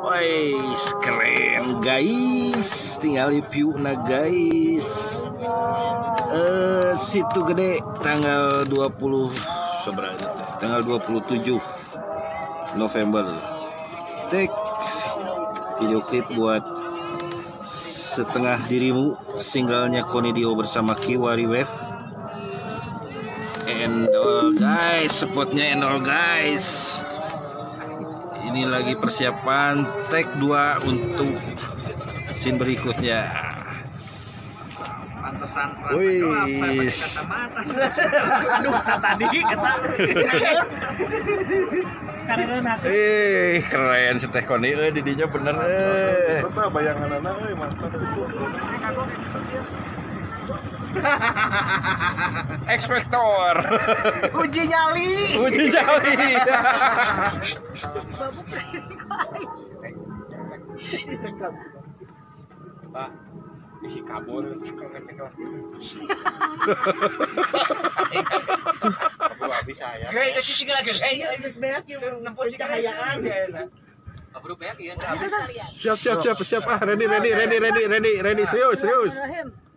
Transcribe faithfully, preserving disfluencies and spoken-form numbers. Wais, keren guys, tinggal review nah guys. Uh, Situ Gede tanggal dua puluh seberapa? Tanggal dua puluh tujuh November. Tek video klip buat Setengah Dirimu, singlenya Conny Dio bersama Kiwari Wave. And all guys, spotnya and all guys. Ini lagi persiapan take dua untuk scene berikutnya. Pantesan aduh tadi kita. Eh keren si Teh Conny euy didinya bener euy. Eta bayanganna euy mantap. Ekspektor. Uji nyali. Uji nyali. Pak, isi kabur habis saya. Siap siap siap siap ah ready ready ready ready ready ready serius serius.